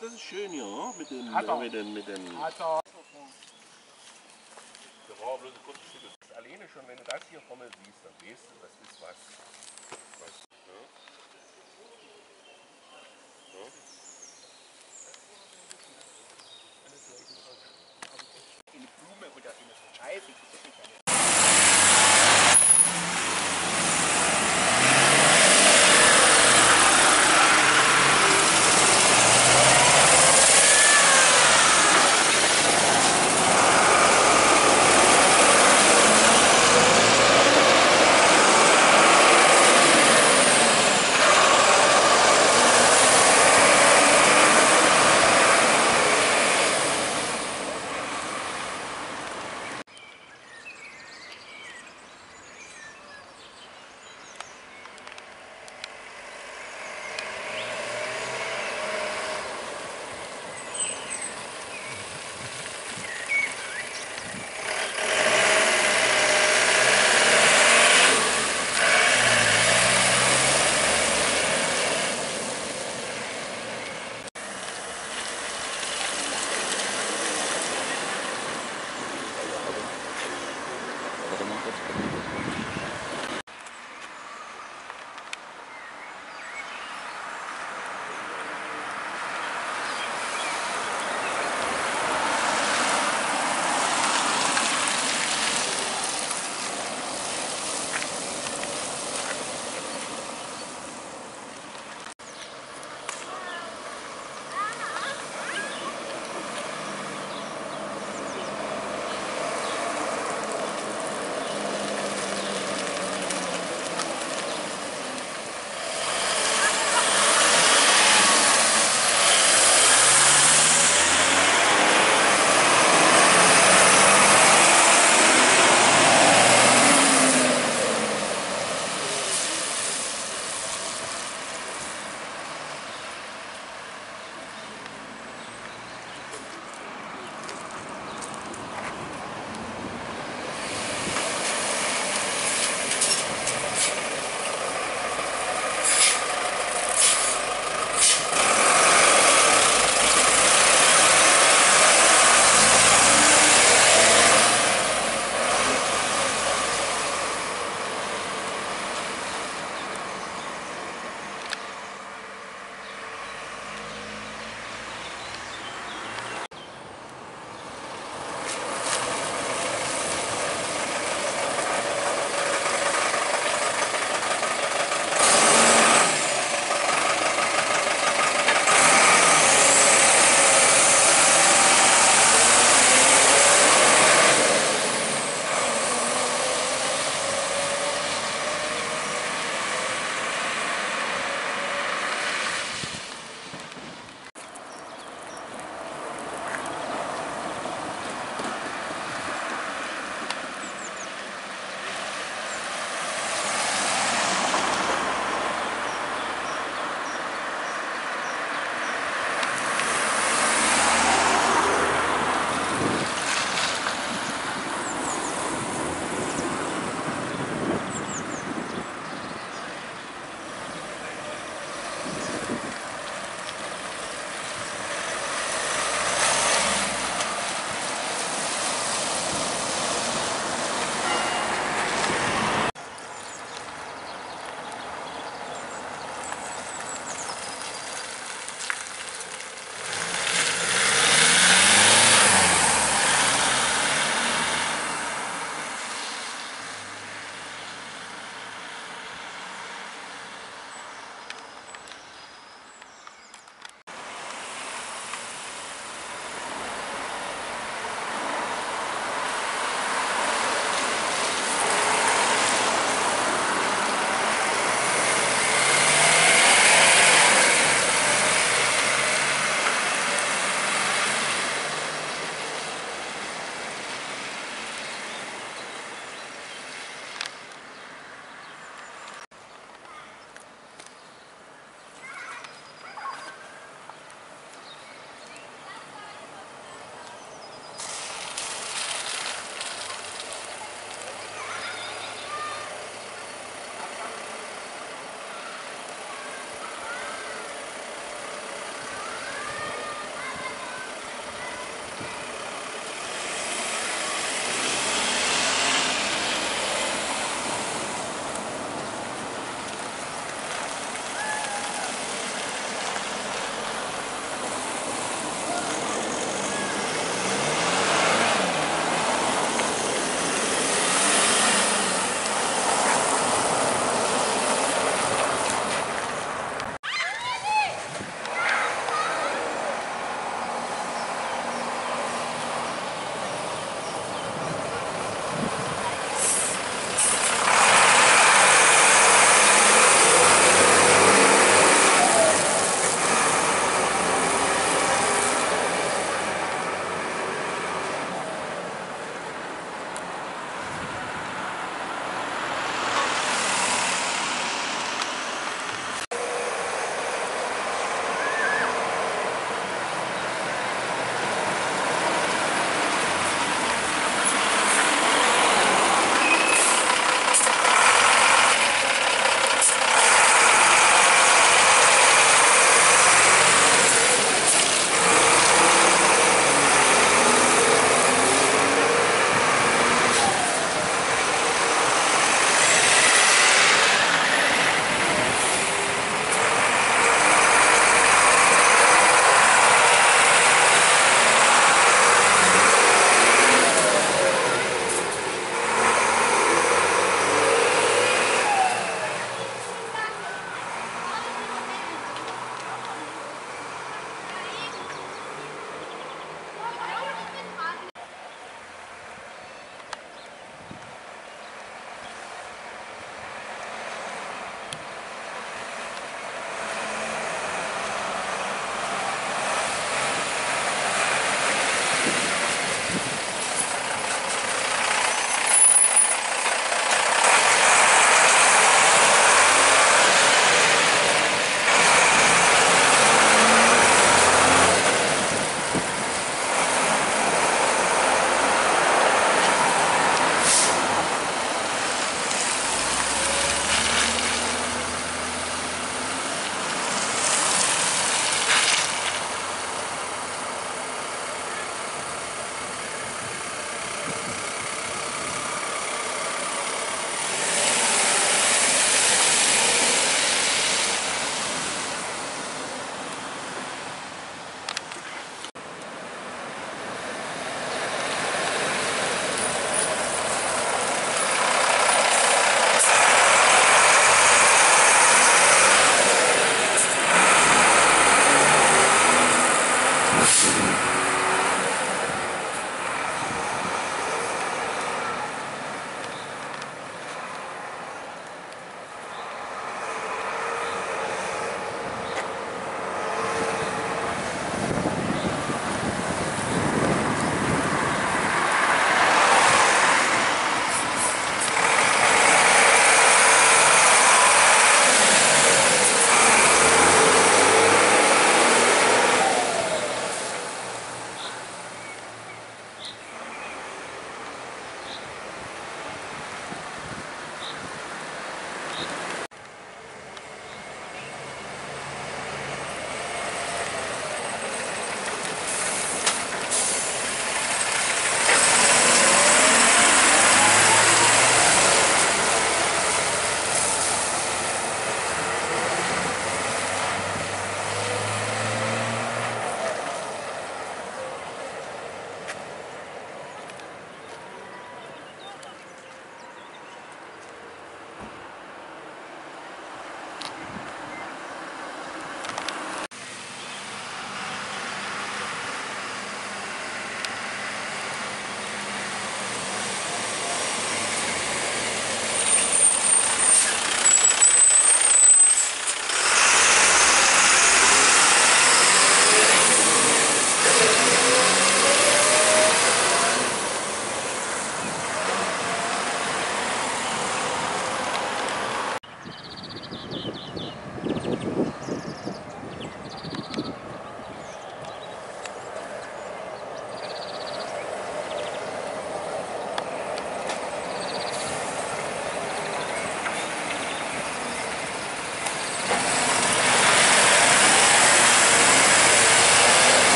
das ist schön hier, ja, mit dem... Das war bloß ein kurzes Stück. Das alleine schon, wenn du das hier vorne siehst, dann weißt du, das ist was. Eine Blume oder eine Scheiße, das ist nicht.